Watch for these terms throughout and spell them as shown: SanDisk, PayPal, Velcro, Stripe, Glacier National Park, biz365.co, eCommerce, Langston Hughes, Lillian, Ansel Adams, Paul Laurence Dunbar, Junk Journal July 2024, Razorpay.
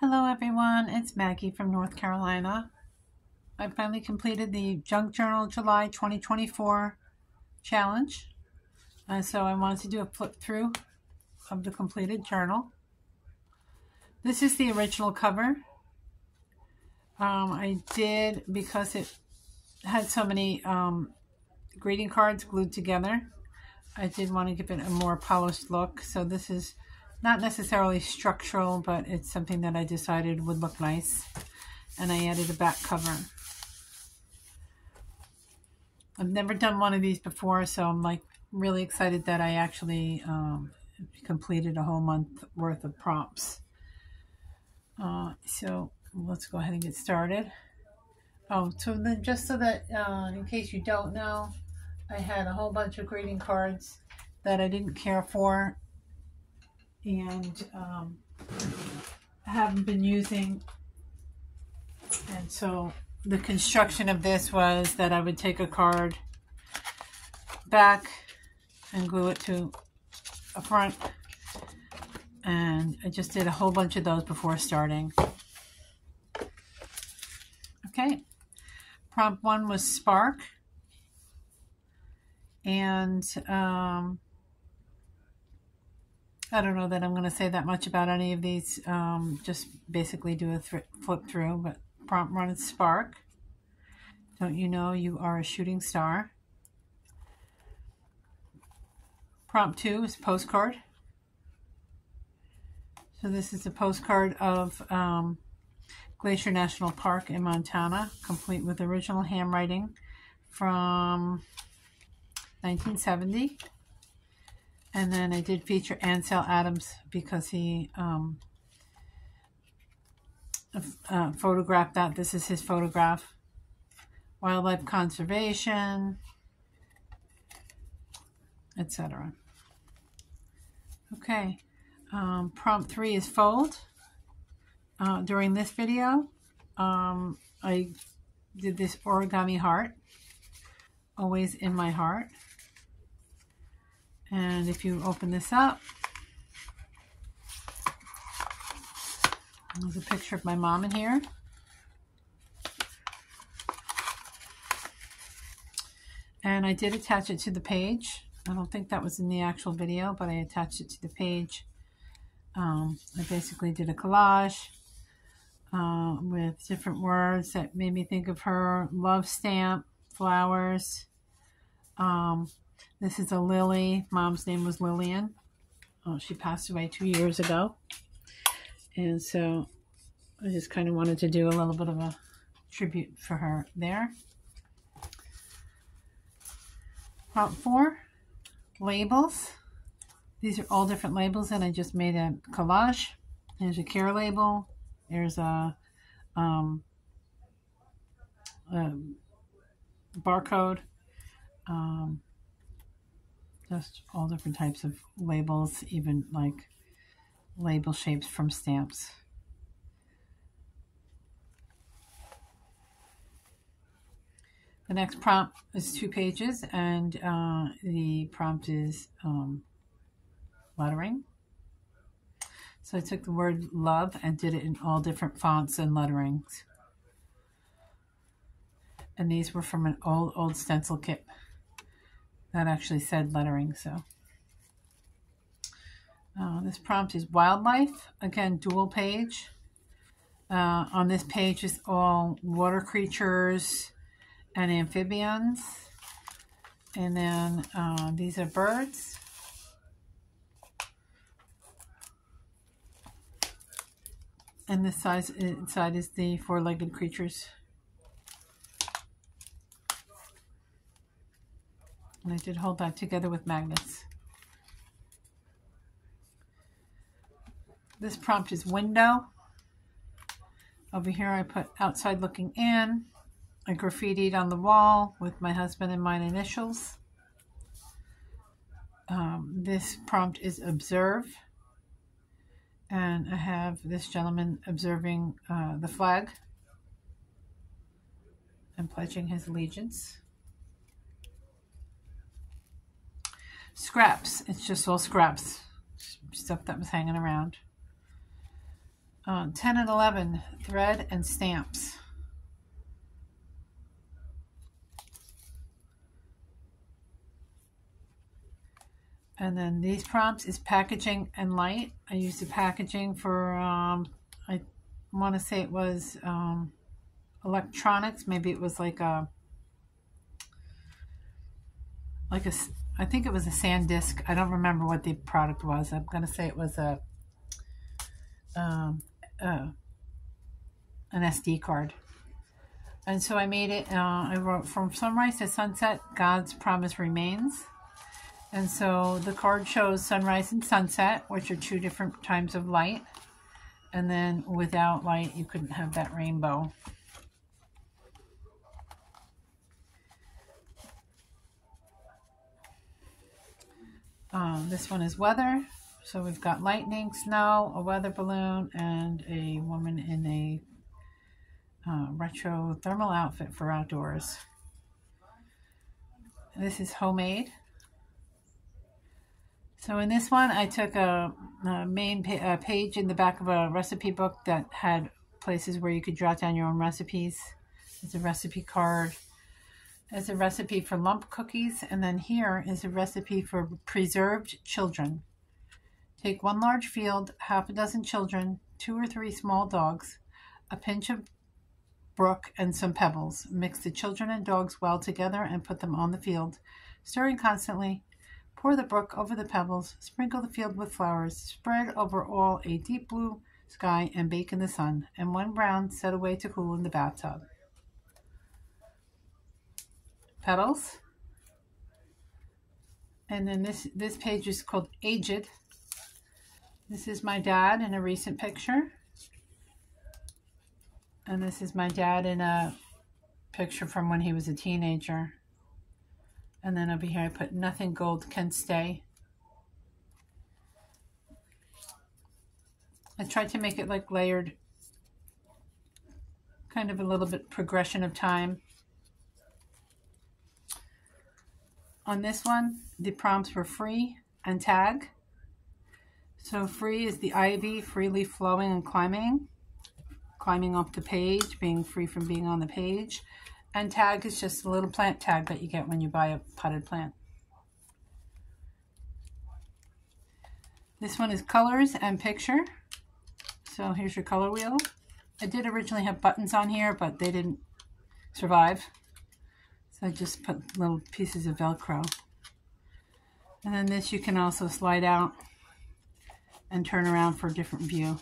Hello everyone, it's Maggie from North Carolina. I finally completed the Junk Journal July 2024 challenge. So I wanted to do a flip through of the completed journal. This is the original cover. I did, because it had so many greeting cards glued together, I did want to give it a more polished look. So this is not necessarily structural, but it's something that I decided would look nice. And I added a back cover. I've never done one of these before, so I'm like really excited that I actually completed a whole month worth of prompts. So let's go ahead and get started. Oh, so then just so that in case you don't know, I had a whole bunch of greeting cards that I didn't care for and haven't been using. And so the construction of this was that I would take a card back and glue it to a front, and I just did a whole bunch of those before starting. Okay, prompt one was spark, and I don't know that I'm going to say that much about any of these, just basically do a flip through, but prompt one is spark. Don't you know you are a shooting star? Prompt two is postcard. So this is a postcard of Glacier National Park in Montana, complete with original handwriting from 1970. And then I did feature Ansel Adams because he photographed that. This is his photograph. Wildlife conservation, etc. Okay, prompt three is fold. During this video, I did this origami heart, always in my heart. And if you open this up, there's a picture of my mom in here. And I did attach it to the page. I don't think that was in the actual video, but I attached it to the page. I basically did a collage with different words that made me think of her. Love stamp, flowers. This is a lily. Mom's name was Lillian. Oh, she passed away 2 years ago. And so I just kind of wanted to do a little bit of a tribute for her there. Prompt four, labels. These are all different labels, and I just made a collage. There's a care label. There's a barcode. Just all different types of labels, even like label shapes from stamps. The next prompt is 2 pages, and the prompt is lettering. So I took the word love and did it in all different fonts and letterings. And these were from an old stencil kit. That actually said lettering, so. This prompt is wildlife. Again, dual page. On this page is all water creatures and amphibians. And then these are birds. And this size inside is the 4-legged creatures. And I did hold that together with magnets. This prompt is window. Over here I put outside looking in. I graffitied on the wall with my husband and mine initials. This prompt is observe. And I have this gentleman observing the flag and pledging his allegiance. Scraps. It's just all scraps. Stuff that was hanging around. 10 and 11, thread and stamps. And then these prompts is packaging and light. I used the packaging for, I want to say it was electronics. Maybe it was like a, I think it was a SanDisk. I don't remember what the product was. I'm going to say it was an SD card. And so I made it, I wrote, from sunrise to sunset, God's promise remains. And so the card shows sunrise and sunset, which are two different times of light. And then without light, you couldn't have that rainbow. This one is weather. So we've got lightning, snow, a weather balloon, and a woman in a retro thermal outfit for outdoors. This is homemade. So in this one, I took a page in the back of a recipe book that had places where you could jot down your own recipes. It's a recipe card. There's a recipe for lump cookies. And then here is a recipe for preserved children. Take one large field, half a dozen children, 2 or 3 small dogs, a pinch of brook, and some pebbles. Mix the children and dogs well together and put them on the field, stirring constantly. Pour the brook over the pebbles, sprinkle the field with flowers, spread over all a deep blue sky, and bake in the sun. And when brown, set away to cool in the bathtub. Petals. And then this page is called Aged. This is my dad in a recent picture. And this is my dad in a picture from when he was a teenager. And then over here I put nothing gold can stay. I tried to make it like layered, kind of a little bit progression of time. On this one, the prompts were free and tag. So free is the ivy freely flowing and climbing up the page, being free from being on the page. And tag is just a little plant tag that you get when you buy a potted plant. This one is colors and picture. So here's your color wheel. I did originally have buttons on here, but they didn't survive. So I just put little pieces of Velcro. And then this you can also slide out and turn around for a different view.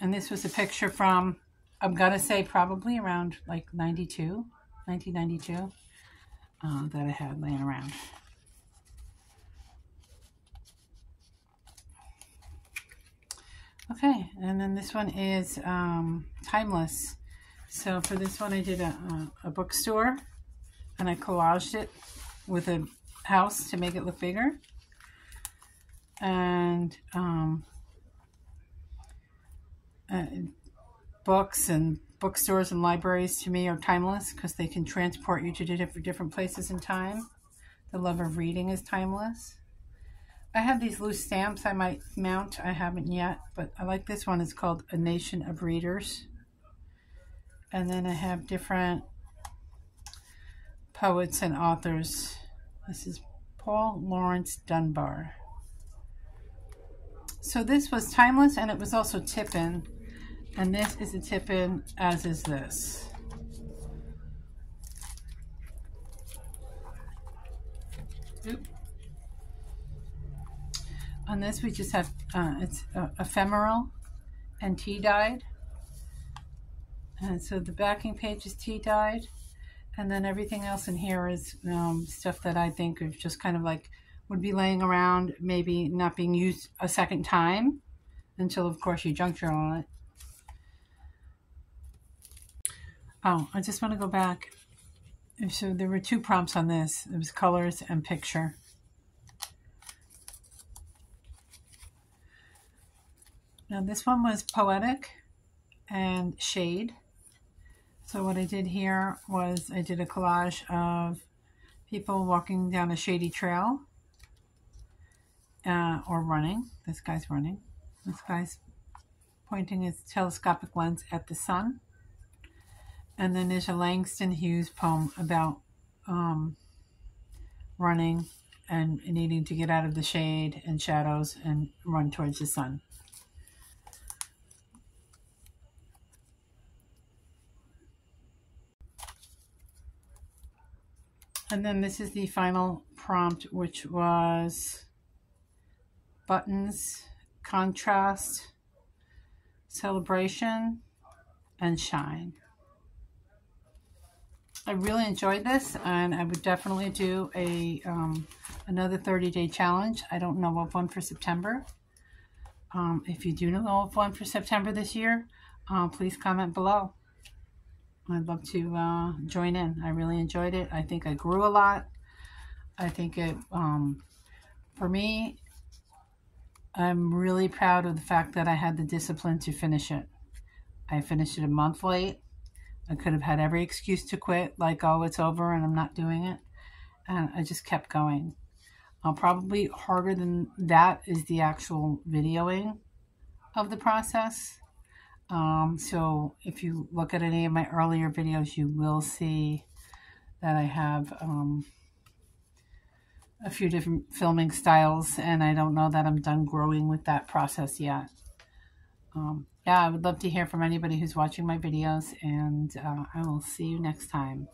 And this was a picture from, I'm going to say probably around like 1992, that I had laying around. Okay, and then this one is timeless. So for this one I did a bookstore, and I collaged it with a house to make it look bigger. And books and bookstores and libraries to me are timeless because they can transport you to different places in time. The love of reading is timeless. I have these loose stamps I might mount. I haven't yet, but I like this one. It's called A Nation of Readers. And then I have different poets and authors. This is Paul Laurence Dunbar. So this was timeless, and it was also Tippin. And this is a Tippin, as is this. Oop. On this we just have, it's ephemeral and tea dyed. And so the backing page is tea dyed. And then everything else in here is stuff that I think is just kind of like, would be laying around, maybe not being used a second time until of course you junk journal it. Oh, I just want to go back. So there were 2 prompts on this. It was colors and picture. Now this one was poetic and shade. So what I did here was I did a collage of people walking down a shady trail or running. This guy's running. This guy's pointing his telescopic lens at the sun. And then there's a Langston Hughes poem about running and needing to get out of the shade and shadows and run towards the sun. And then this is the final prompt, which was buttons, contrast, celebration, and shine. I really enjoyed this, and I would definitely do a another 30-day challenge. I don't know of one for September. If you do know of one for September this year, please comment below. I'd love to join in. I really enjoyed it. I think I grew a lot. I think it, for me, I'm really proud of the fact that I had the discipline to finish it. I finished it a month late. I could have had every excuse to quit, like, oh, it's over and I'm not doing it. And I just kept going. Probably harder than that is the actual videoing of the process. So if you look at any of my earlier videos, you will see that I have a few different filming styles, and I don't know that I'm done growing with that process yet. Yeah, I would love to hear from anybody who's watching my videos, and I will see you next time.